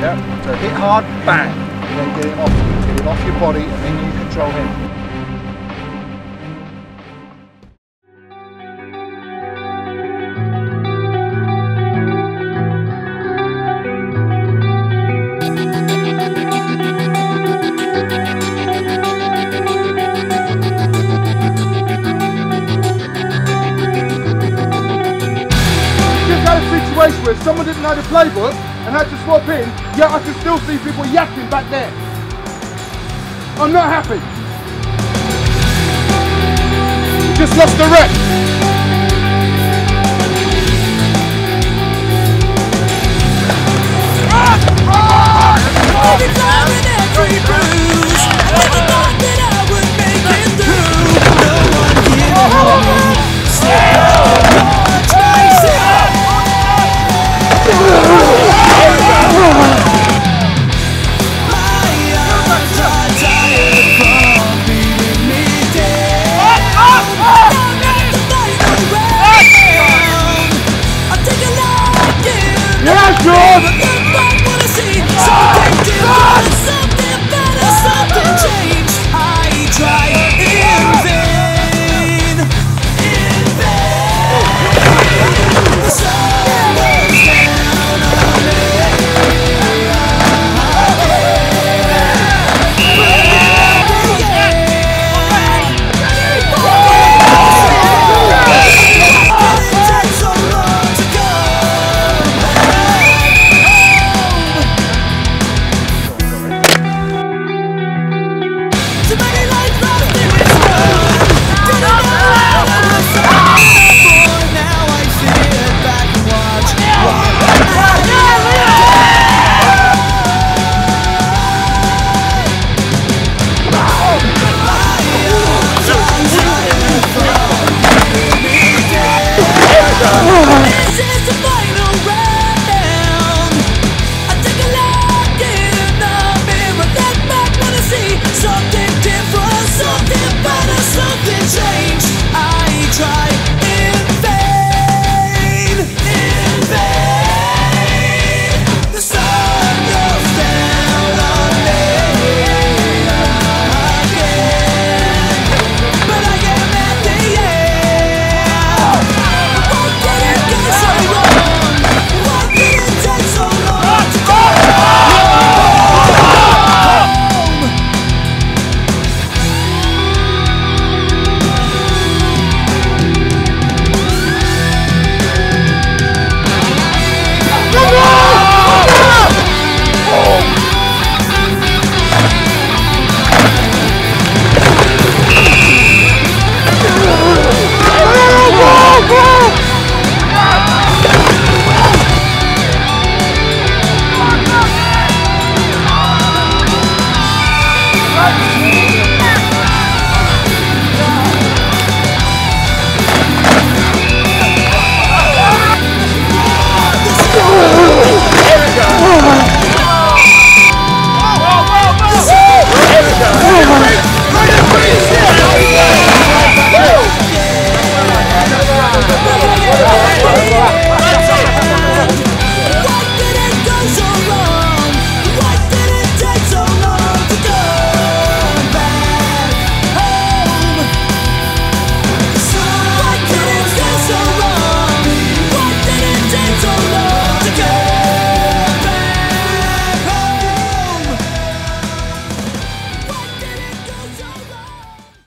Yeah. So hit hard, bang, and then get it off your body, and then you control him. Where if someone didn't know the playbook and had to swap in, yet I can still see people yakking back there. I'm not happy. Just lost the rep. Good!